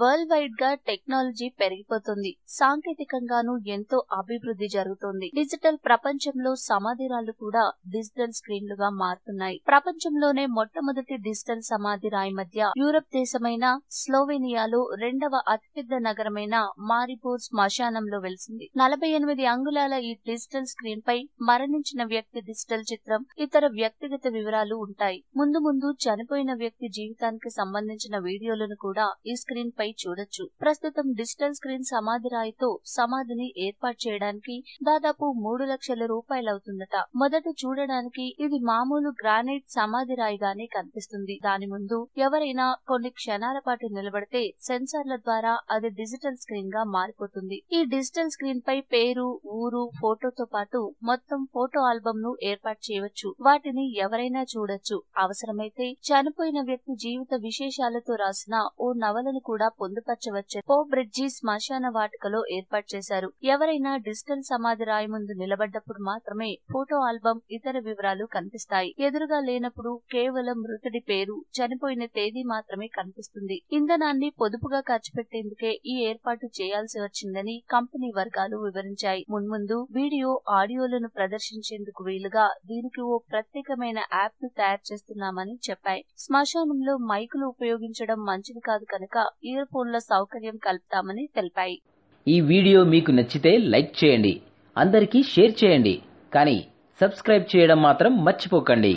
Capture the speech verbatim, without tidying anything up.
World wide గా technology పెరిగిపోతుంది. సాంకేతికంగానూ ఎంతో అభివృద్ధి జరుగుతుంది. డిజిటల్ ప్రపంచంలో సమాధిరాళ్లు కూడా డిజిటల్ స్క్రీన్లుగా మారుతున్నాయి. ప్రపంచంలోనే మొట్టమొదటి డిజిటల్ సమాధిరాయి మధ్య యూరప్ దేశమైన స్లోవేనియాలో రెండవ అతిపెద్ద నగరమైన మారిబోర్ శ్మశానంలో వెలిసింది. నలభై ఎనిమిది అంగుళాల ఈ డిజిటల్ స్క్రీన్ పై మరణించిన వ్యక్తి డిజిటల్ చిత్రం, ఇతర వ్యక్తిగత వివరాలు ఉంటాయి. ముందు ముందు చనిపోయిన వ్యక్తి జీవితానికి సంబంధించిన వీడియోలను కూడా ఈ స్క్రీన్ పై చూడొచ్చు. ప్రస్తుతం డిజిటల్ స్క్రీన్ సమాధిరాయితో సమాధిని ఏర్పాటు చేయడానికి దాదాపు మూడు లక్షల రూపాయలవుతుందట. మొదట చూడడానికి ఇది మామూలు గ్రానైట్ సమాధిరాయిగానే కనిపిస్తుంది. దాని ముందు ఎవరైనా కొన్ని క్షణాల పాటు నిలబడితే సెన్సార్ల ద్వారా అది డిజిటల్ స్క్రీన్ గా మారిపోతుంది. ఈ డిజిటల్ స్క్రీన్ పై పేరు, ఊరు, ఫోటోతో పాటు మొత్తం ఫోటో ఆల్బమ్ ను ఏర్పాటు చేయవచ్చు. వాటిని ఎవరైనా చూడొచ్చు. అవసరమైతే చనిపోయిన వ్యక్తి జీవిత విశేషాలతో రాసిన ఓ నవలను కూడా పొందుపరచవచ్చు. పో బ్రిడ్జి శ్మశాన వాటికలో ఏర్పాటు చేశారు. ఎవరైనా డిజిటల్ సమాధి రాయి ముందు నిలబడ్డప్పుడు మాత్రమే ఫోటో ఆల్బమ్ ఇతర వివరాలు కనిపిస్తాయి. ఎదురుగా లేనప్పుడు కేవలం మృతుడి పేరు, చనిపోయిన తేదీ మాత్రమే కనిపిస్తుంది. ఇంధనాన్ని పొదుపుగా ఖర్చు పెట్టేందుకే ఈ ఏర్పాటు చేయాల్సి వచ్చిందని కంపెనీ వర్గాలు వివరించాయి. మున్ముందు వీడియో, ఆడియోలను ప్రదర్శించేందుకు వీలుగా దీనికి ఓ ప్రత్యేకమైన యాప్ ను తయారు చేస్తున్నామని చెప్పాయి. శ్మశానంలో మైకులు ఉపయోగించడం మంచిది కాదు కనుక ఇయర్ ఫోన్ల సౌకర్యం కలుపుతామని తెలిపాయి. ఈ వీడియో మీకు నచ్చితే లైక్ చేయండి, అందరికీ షేర్ చేయండి, కానీ సబ్స్క్రైబ్ చేయడం మాత్రం మర్చిపోకండి.